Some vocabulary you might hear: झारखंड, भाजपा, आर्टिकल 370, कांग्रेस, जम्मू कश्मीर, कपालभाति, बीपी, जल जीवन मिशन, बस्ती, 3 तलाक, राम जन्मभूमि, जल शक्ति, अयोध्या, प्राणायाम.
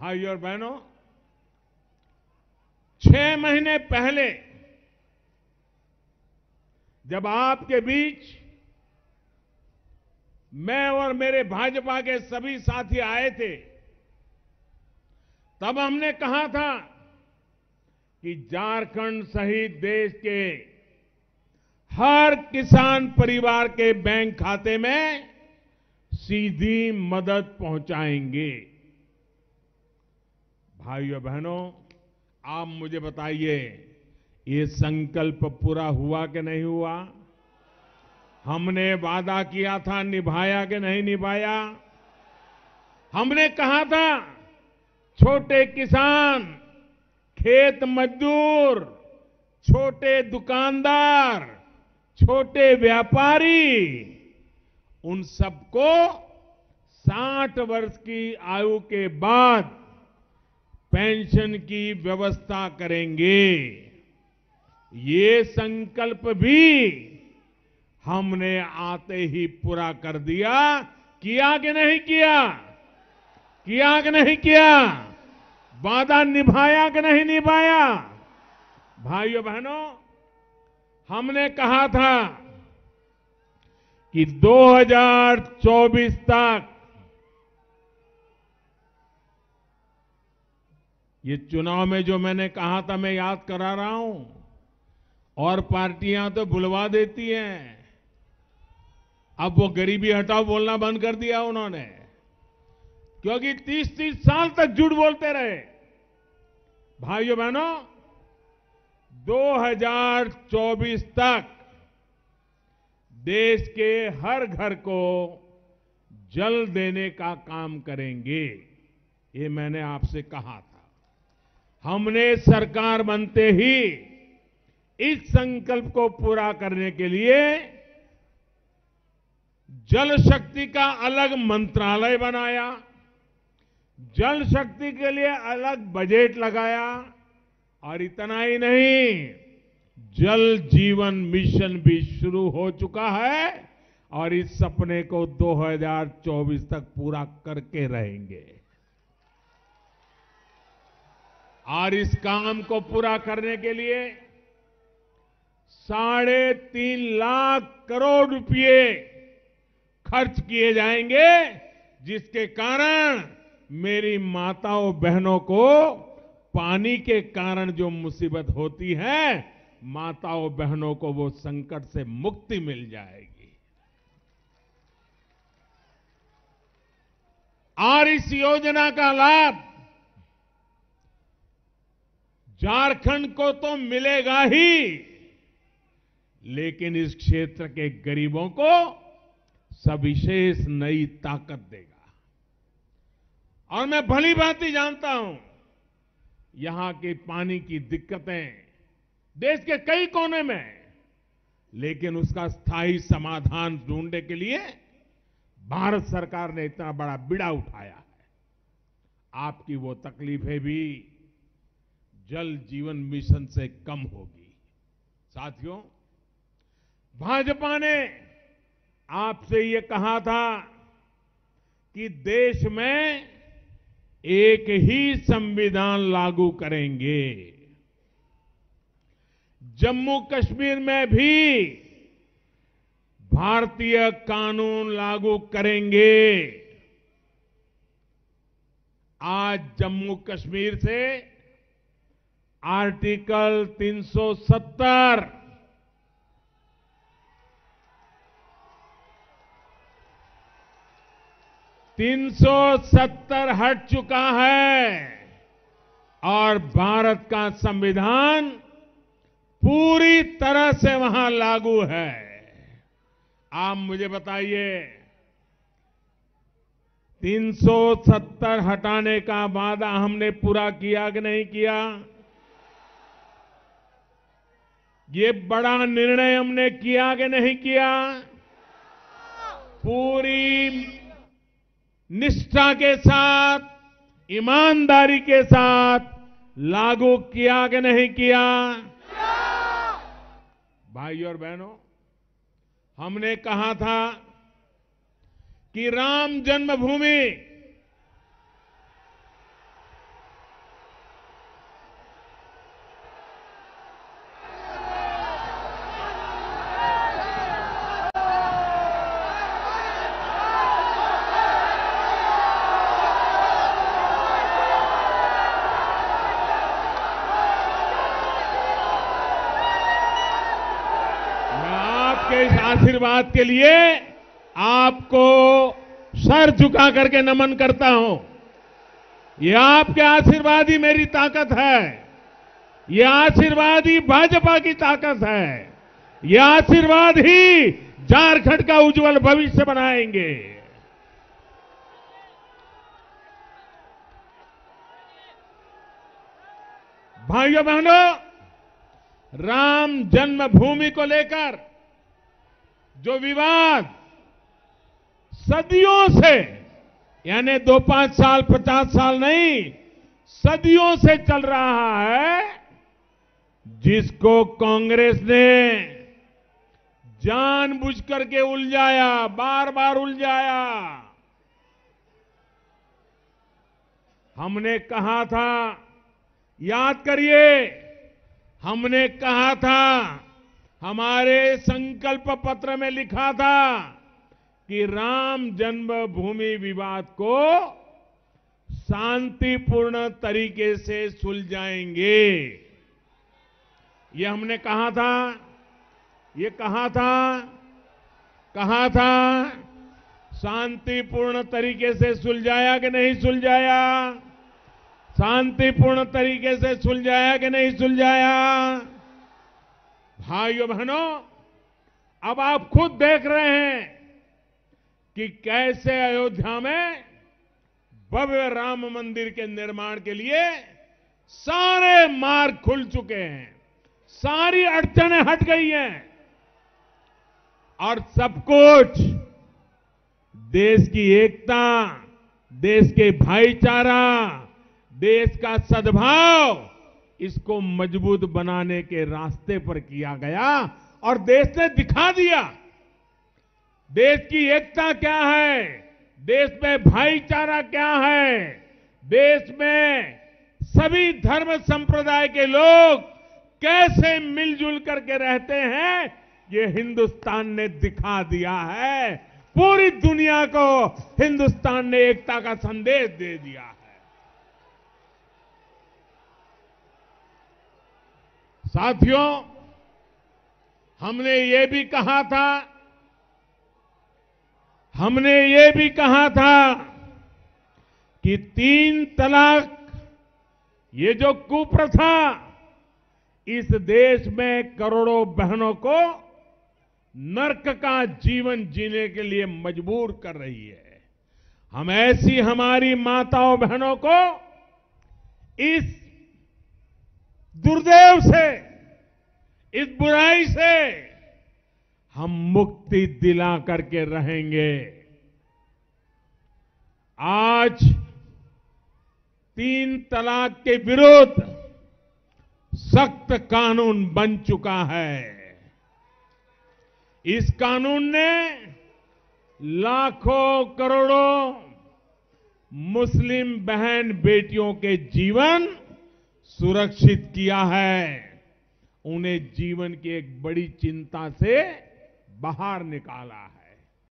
भाइयों और बहनों, 6 महीने पहले जब आपके बीच मैं और मेरे भाजपा के सभी साथी आए थे, तब हमने कहा था कि झारखंड सहित देश के हर किसान परिवार के बैंक खाते में सीधी मदद पहुंचाएंगे। भाइयों बहनों, आप मुझे बताइए, ये संकल्प पूरा हुआ कि नहीं हुआ? हमने वादा किया था, निभाया कि नहीं निभाया? हमने कहा था छोटे किसान, खेत मजदूर, छोटे दुकानदार, छोटे व्यापारी, उन सबको 60 वर्ष की आयु के बाद पेंशन की व्यवस्था करेंगे। ये संकल्प भी हमने आते ही पूरा कर दिया। किया कि नहीं किया? किया कि नहीं किया? वादा निभाया कि नहीं निभाया? भाइयों बहनों, हमने कहा था कि 2024 तक, ये चुनाव में जो मैंने कहा था मैं याद करा रहा हूं, और पार्टियां तो भुलवा देती हैं। अब वो गरीबी हटाओ बोलना बंद कर दिया उन्होंने, क्योंकि 30-30 साल तक झूठ बोलते रहे। भाइयों बहनों, 2024 तक देश के हर घर को जल देने का काम करेंगे, ये मैंने आपसे कहा था। हमने सरकार बनते ही इस संकल्प को पूरा करने के लिए जल शक्ति का अलग मंत्रालय बनाया, जल शक्ति के लिए अलग बजट लगाया, और इतना ही नहीं, जल जीवन मिशन भी शुरू हो चुका है, और इस सपने को 2024 तक पूरा करके रहेंगे। और इस काम को पूरा करने के लिए 3.5 लाख करोड़ रुपए खर्च किए जाएंगे, जिसके कारण मेरी माताओं बहनों को पानी के कारण जो मुसीबत होती है, माताओं बहनों को वो संकट से मुक्ति मिल जाएगी। और इस योजना का लाभ झारखंड को तो मिलेगा ही, लेकिन इस क्षेत्र के गरीबों को सविशेष नई ताकत देगा। और मैं भली भांति जानता हूं यहां के पानी की दिक्कतें देश के कई कोने में, लेकिन उसका स्थायी समाधान ढूंढने के लिए भारत सरकार ने इतना बड़ा बीड़ा उठाया है। आपकी वो तकलीफें भी जल जीवन मिशन से कम होगी। साथियों, भाजपा ने आपसे ये कहा था कि देश में एक ही संविधान लागू करेंगे। जम्मू कश्मीर में भी भारतीय कानून लागू करेंगे। आज जम्मू कश्मीर से आर्टिकल 370 हट चुका है और भारत का संविधान पूरी तरह से वहां लागू है। आप मुझे बताइए, 370 हटाने का वादा हमने पूरा किया कि नहीं किया? ये बड़ा निर्णय हमने किया कि नहीं किया? पूरी निष्ठा के साथ, ईमानदारी के साथ लागू किया कि नहीं किया? भाइयों और बहनों, हमने कहा था कि राम जन्मभूमि आशीर्वाद के लिए आपको सर झुका करके नमन करता हूं। ये आपके आशीर्वाद ही मेरी ताकत है, ये आशीर्वाद ही भाजपा की ताकत है, ये आशीर्वाद ही झारखंड का उज्जवल भविष्य बनाएंगे। भाइयों बहनों, राम जन्मभूमि को लेकर जो विवाद सदियों से, यानी 2-5 साल 50 साल नहीं, सदियों से चल रहा है, जिसको कांग्रेस ने जानबूझ करके उलझाया, बार बार उलझाया। हमने कहा था, याद करिए, हमने कहा था, हमारे संकल्प पत्र में लिखा था कि राम जन्मभूमि विवाद को शांतिपूर्ण तरीके से सुलझाएंगे। ये हमने कहा था, ये कहा था शांतिपूर्ण तरीके से सुलझाया कि नहीं सुलझाया? शांतिपूर्ण तरीके से सुलझाया कि नहीं सुलझाया? भाइयों बहनों, अब आप खुद देख रहे हैं कि कैसे अयोध्या में भव्य राम मंदिर के निर्माण के लिए सारे मार्ग खुल चुके हैं, सारी अड़चनें हट गई हैं और सब कुछ देश की एकता, देश के भाईचारा, देश का सद्भाव, इसको मजबूत बनाने के रास्ते पर किया गया। और देश ने दिखा दिया देश की एकता क्या है, देश में भाईचारा क्या है, देश में सभी धर्म संप्रदाय के लोग कैसे मिलजुल करके रहते हैं, ये हिंदुस्तान ने दिखा दिया है। पूरी दुनिया को हिंदुस्तान ने एकता का संदेश दे दिया है। साथियों, हमने ये भी कहा था कि 3 तलाक ये जो कुप्रथा इस देश में करोड़ों बहनों को नरक का जीवन जीने के लिए मजबूर कर रही है। हम ऐसी हमारी माताओं बहनों को इस दुर्दैव से, इस बुराई से हम मुक्ति दिला करके रहेंगे। आज 3 तलाक के विरुद्ध सख्त कानून बन चुका है। इस कानून ने लाखों करोड़ों मुस्लिम बहन बेटियों के जीवन सुरक्षित किया है, उन्हें जीवन की एक बड़ी चिंता से बाहर निकाला है।